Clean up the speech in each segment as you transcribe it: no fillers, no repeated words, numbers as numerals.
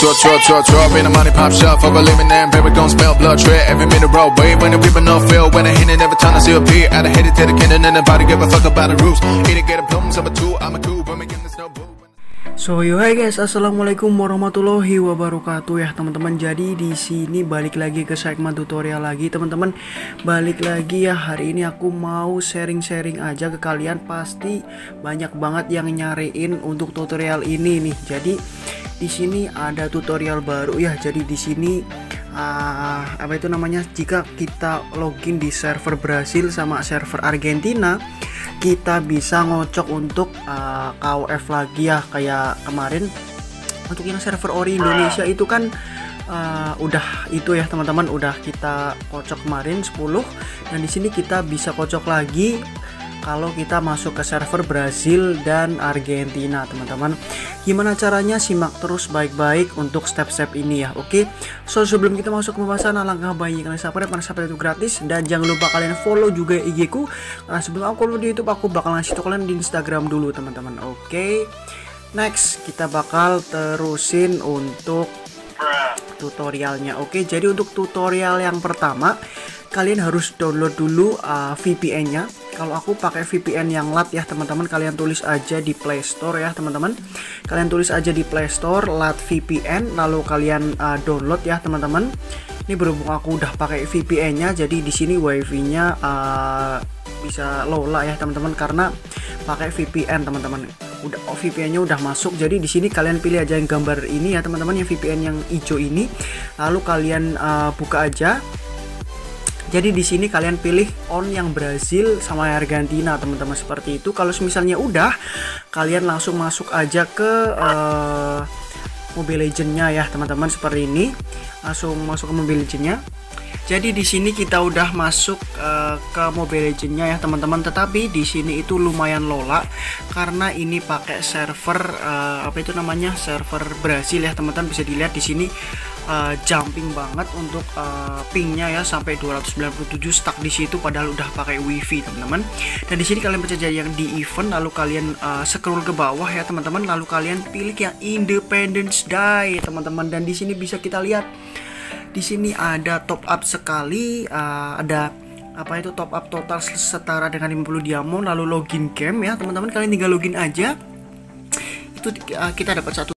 Drop in the money pop shop. Fuck a living and paper don't smell blood. Tread every minute road. Wait when the people no feel. When I hit it every time I see a peer. I hit it to the cannon and nobody give a fuck about the rules. Either get a plums of a two. I'm a two. But making this no boo. So yo hai guys, assalamualaikum warahmatullahi wabarakatuh ya teman-teman. Jadi di sini balik lagi ke segmen tutorial lagi teman-teman. Balik lagi ya, hari ini aku mau sharing-sharing aja ke kalian. Pasti banyak banget yang nyariin untuk tutorial ini nih. Jadi di sini ada tutorial baru ya. Jadi di sini jika kita login di server Brazil sama server Argentina, kita bisa ngocok untuk KOF lagi ya, kayak kemarin untuk yang server ori Indonesia itu kan udah itu ya teman-teman, udah kita kocok kemarin 10, dan di sini kita bisa kocok lagi kalau kita masuk ke server Brazil dan Argentina teman-teman. Gimana caranya, simak terus baik-baik untuk step-step ini ya. Oke, so sebelum kita masuk ke pembahasan, alangkah baiknya kalian subscribe karena subscribe itu gratis, dan jangan lupa kalian follow juga IG ku karena sebelum aku upload di YouTube aku bakal ngasih tau kalian di Instagram dulu teman-teman. Oke, next kita bakal terusin untuk tutorialnya. Oke, jadi untuk tutorial yang pertama kalian harus download dulu VPN-nya. Kalau aku pakai VPN yang Lat ya teman-teman, kalian tulis aja di Play Store ya teman-teman. Kalian tulis aja di Play Store Lat VPN, lalu kalian download ya teman-teman. Ini berhubung aku udah pakai VPN-nya, jadi di sini WiFi-nya bisa lola ya teman-teman karena pakai VPN teman-teman. Udah VPN-nya udah masuk. Jadi di sini kalian pilih aja yang gambar ini ya teman-teman, yang VPN yang hijau ini. Lalu kalian buka aja. Jadi di sini kalian pilih on yang Brazil sama Argentina teman-teman, seperti itu. Kalau misalnya udah, kalian langsung masuk aja ke Mobile Legends-nya ya teman-teman, seperti ini. Langsung masuk ke Mobile Legends-nya. Jadi di sini kita udah masuk ke Mobile Legends-nya ya teman-teman, tetapi di sini itu lumayan lola karena ini pakai server server Brazil ya teman-teman. Bisa dilihat di sini jumping banget untuk pingnya ya, sampai 297 stuck di situ padahal udah pakai wifi teman-teman. Dan di sini kalian pencet yang di event, lalu kalian scroll ke bawah ya teman-teman, lalu kalian pilih yang Independence Day teman-teman. Dan di sini bisa kita lihat di sini ada top up sekali, top up total setara dengan 50 diamond, lalu login game ya teman-teman. Kalian tinggal login aja, itu kita dapat satu.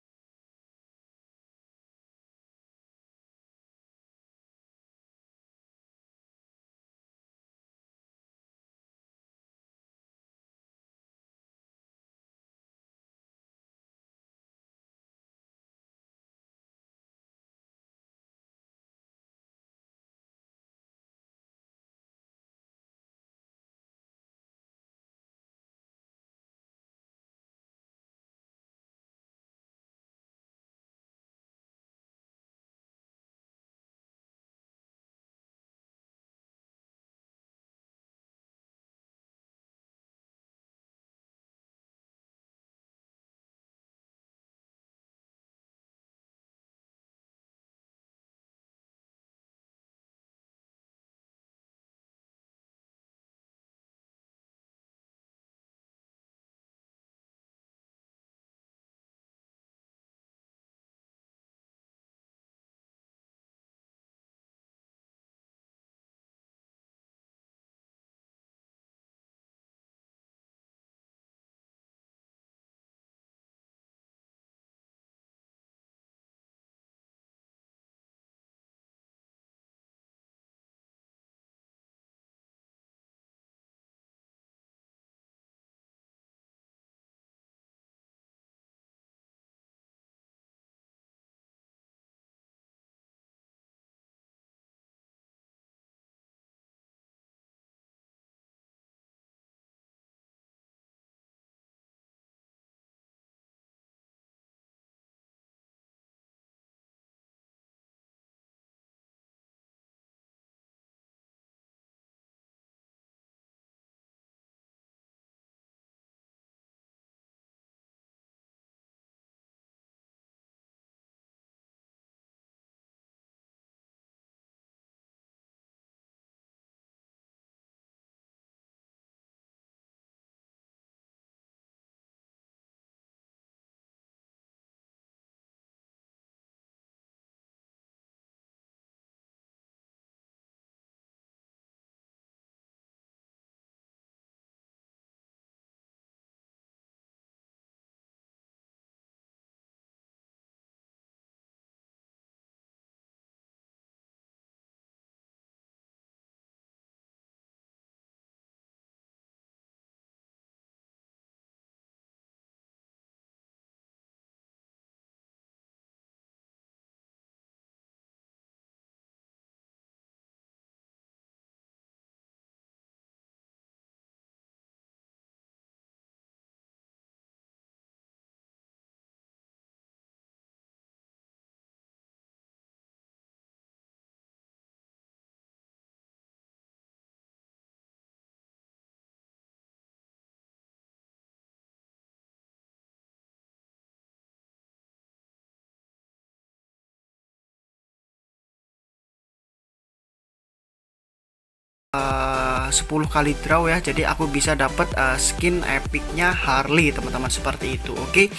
10 kali draw ya, jadi aku bisa dapat skin epicnya Harley, teman-teman, seperti itu. Oke,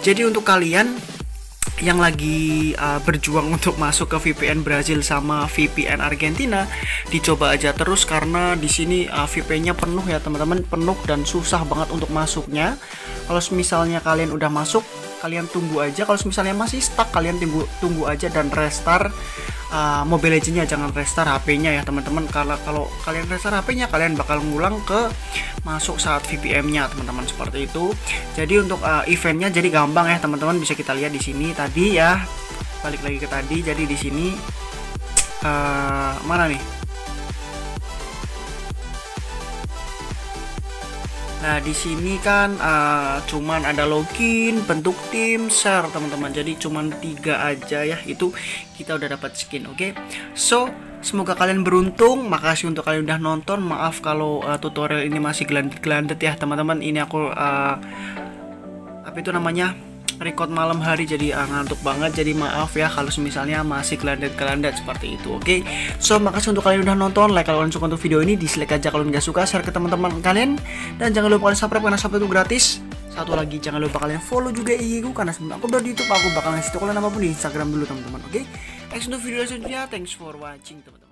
jadi untuk kalian yang lagi berjuang untuk masuk ke VPN Brazil sama VPN Argentina, dicoba aja terus karena di sini VPN-nya penuh ya, teman-teman, penuh dan susah banget untuk masuknya. Kalau misalnya kalian udah masuk, kalian tunggu aja. Kalau misalnya masih stuck, kalian tunggu aja dan restart Mobile Legends-nya, jangan restart HP-nya ya, teman-teman. Kalau kalian restart HP-nya, kalian bakal ngulang ke masuk saat VPN-nya, teman-teman, seperti itu. Jadi untuk eventnya jadi gampang ya, teman-teman, bisa kita lihat di sini tadi ya. Balik lagi ke tadi. Jadi di sini mana nih? Nah, di sini kan cuman ada login, bentuk tim, share, teman-teman. Jadi cuman 3 aja ya, itu kita udah dapat skin. Oke. So, semoga kalian beruntung. Makasih untuk kalian udah nonton. Maaf kalau tutorial ini masih gelandet-gelandet ya, teman-teman. Ini aku apa itu namanya? Record malam hari, jadi ngantuk banget, jadi maaf ya kalau misalnya masih gelandet-gelandet seperti itu. Oke, so makasih untuk kalian udah nonton, like kalau kalian suka untuk video ini, dislike aja kalau nggak suka, share ke teman-teman kalian, dan jangan lupa kalian subscribe karena subscribe itu gratis. Satu lagi, jangan lupa kalian follow juga IG ku karena sebelum aku upload di YouTube, aku bakal ngasih tau kalian apapun di Instagram dulu, teman-teman. Oke, next untuk video selanjutnya, thanks for watching, teman-teman.